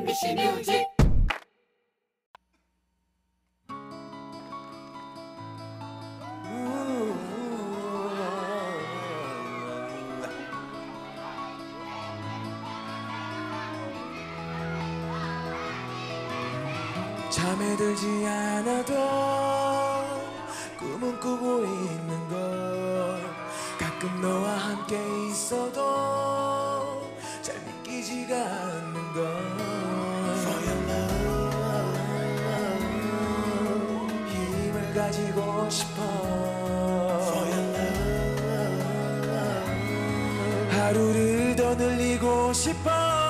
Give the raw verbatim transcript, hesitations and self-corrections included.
엠비씨 뮤직 잠에 들지 않아도 꿈은 꾸고 있는 걸 가끔 너와 함께 있어도 잘 믿기지가 않는 걸 For your love 힘을 가지고 싶어 For your love 하루를 더 늘리고 싶어